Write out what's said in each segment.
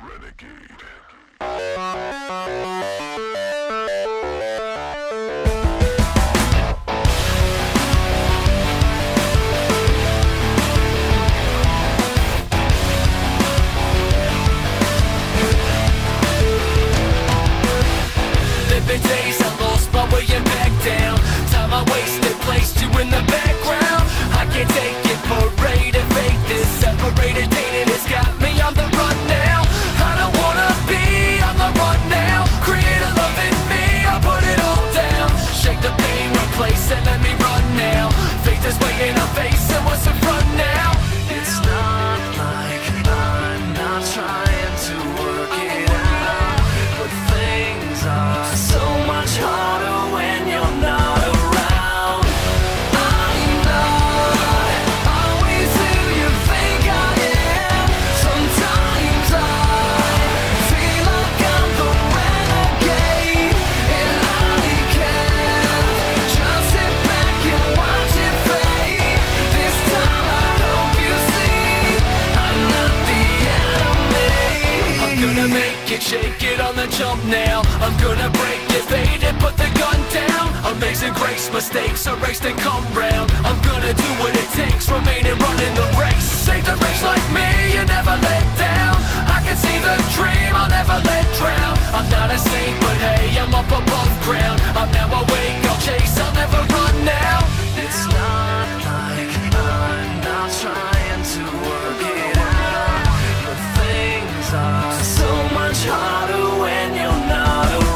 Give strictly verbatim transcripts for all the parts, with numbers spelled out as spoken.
Living days I lost my way and back down. Time I wasted, placed you in the background. I can't take it, parade and fake this. Separated dating has got me on the run now. I don't wanna be on the run now. Create a love in me, I'll put it all down. Shake the pain, replace and let me run now. Faith is way in our face and what's in front now. It's not like I'm not trying to work it out, but things are so much harder when you're not. Shake it on the jump now. I'm gonna break it, fade it, put the gun down. Amazing grace, mistakes erased and come round. I'm gonna do what it takes, remain and run in the race. Save the race like me, you never let down. I can see the dream, I'll never let drown. I'm not a saint, but hey, I'm up above ground. I'm now awake, I'll chase, I'll never run now. It's not like I'm not trying to work it out, but things are so much harder when you're not around.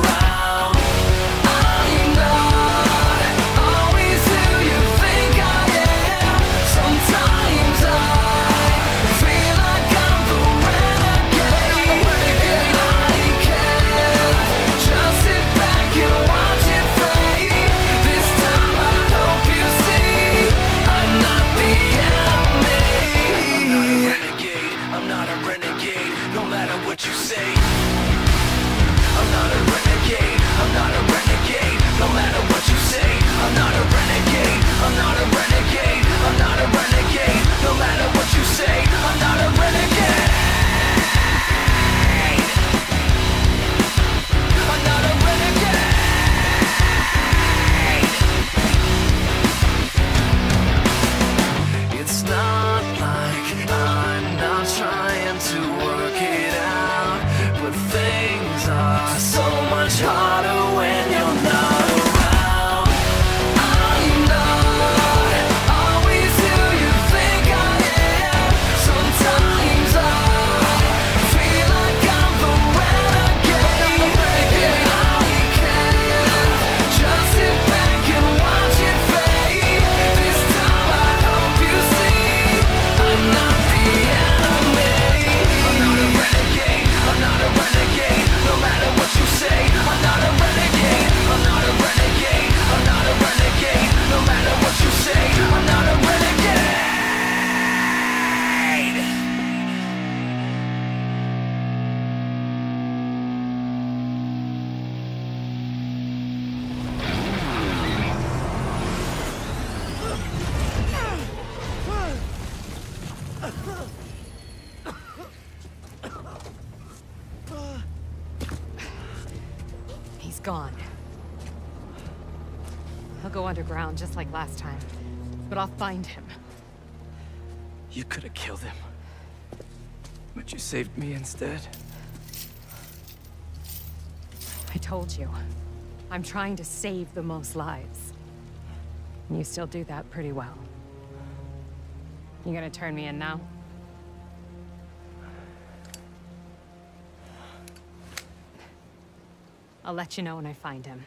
Gone. He'll go underground just like last time, but I'll find him. You could have killed him, but you saved me instead. I told you, I'm trying to save the most lives. And you still do that pretty well. You gonna turn me in now? I'll let you know when I find him.